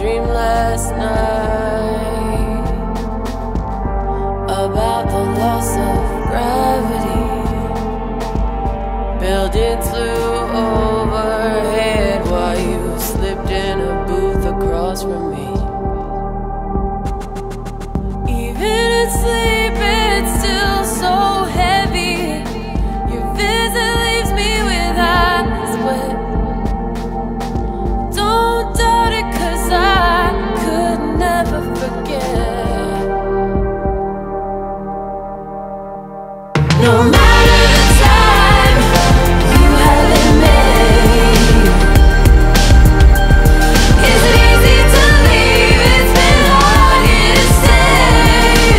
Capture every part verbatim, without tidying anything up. dream last night about the loss of gravity. Buildings flew overhead while you slipped in a booth across from me. Even in sleep, it's still so heavy. Your visit leaves me with eyes wet. Don't doubt it, 'cause I could never forget. No matter the time you haven't made, is it easy to leave? It's been hard here to stay,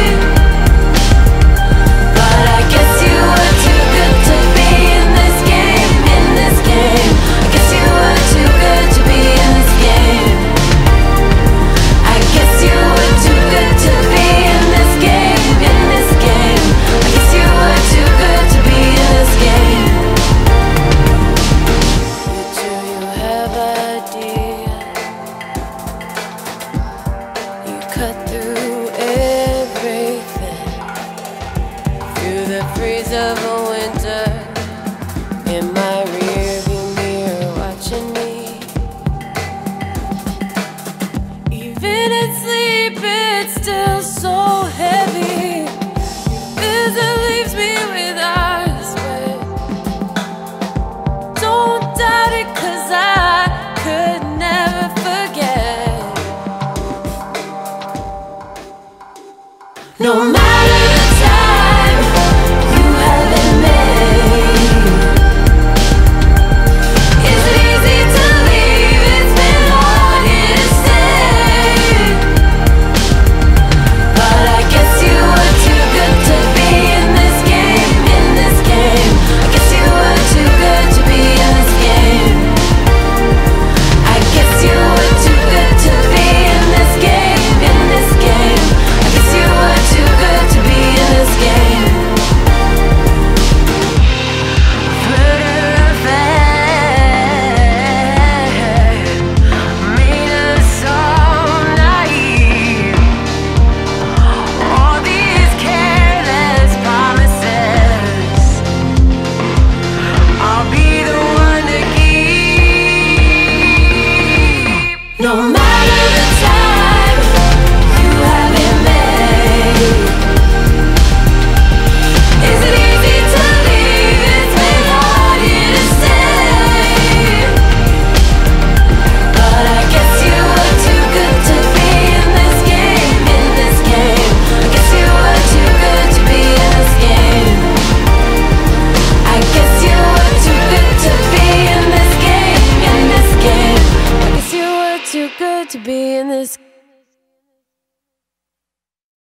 but I guess you were too good to be in this game, in this game. I guess you were too good to be in this game. I guess you were too good to be in this game, in this game. I guess you were too good to be in this game. Do you have idea? You cut through everything, through the freeze of a winter. In my rearview mirror, watching me. Even in sleep, it's still so